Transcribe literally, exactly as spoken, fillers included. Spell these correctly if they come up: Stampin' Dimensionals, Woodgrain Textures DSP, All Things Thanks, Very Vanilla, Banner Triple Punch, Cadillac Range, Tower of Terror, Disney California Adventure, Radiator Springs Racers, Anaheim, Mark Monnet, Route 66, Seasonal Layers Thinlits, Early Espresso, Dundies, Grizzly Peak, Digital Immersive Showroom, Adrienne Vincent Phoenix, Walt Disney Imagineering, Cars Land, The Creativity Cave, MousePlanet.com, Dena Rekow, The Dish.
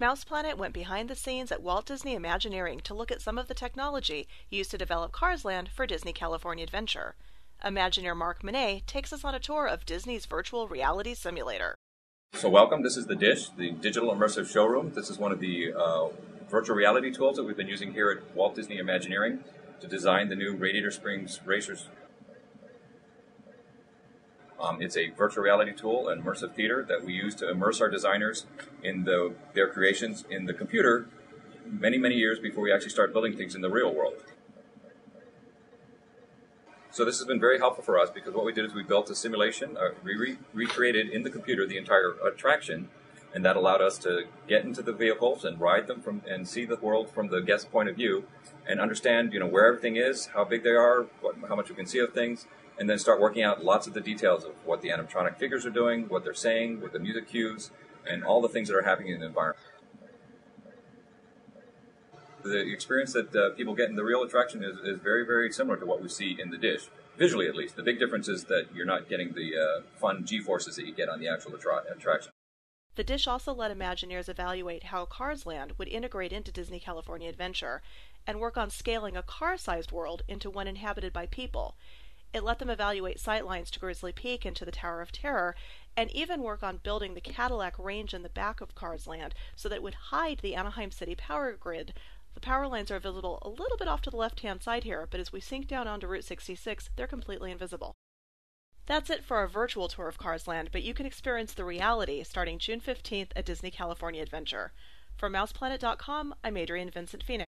Mouse Planet went behind the scenes at Walt Disney Imagineering to look at some of the technology used to develop Cars Land for Disney California Adventure. Imagineer Mark Monnet takes us on a tour of Disney's virtual reality simulator. So welcome, this is The Dish, the digital immersive showroom. This is one of the uh, virtual reality tools that we've been using here at Walt Disney Imagineering to design the new Radiator Springs Racers. Um, it's a virtual reality tool, an immersive theater that we use to immerse our designers in the, their creations in the computer many, many years before we actually start building things in the real world. So this has been very helpful for us because what we did is we built a simulation, uh, we re recreated in the computer the entire attraction, and that allowed us to get into the vehicles and ride them from and see the world from the guest point of view and understand, you know, where everything is, how big they are, what, how much we can see of things, and then start working out lots of the details of what the animatronic figures are doing, what they're saying, what the music cues, and all the things that are happening in the environment. The experience that uh, people get in the real attraction is, is very, very similar to what we see in The Dish, visually at least. The big difference is that you're not getting the uh, fun G-forces that you get on the actual attra attraction. The Dish also let Imagineers evaluate how Cars Land would integrate into Disney California Adventure and work on scaling a car-sized world into one inhabited by people. It let them evaluate sightlines to Grizzly Peak and to the Tower of Terror, and even work on building the Cadillac Range in the back of Cars Land so that it would hide the Anaheim City power grid. The power lines are visible a little bit off to the left-hand side here, but as we sink down onto Route sixty-six, they're completely invisible. That's it for our virtual tour of Cars Land, but you can experience the reality starting June fifteenth at Disney California Adventure. For Mouse Planet dot com, I'm Adrienne Vincent Phoenix.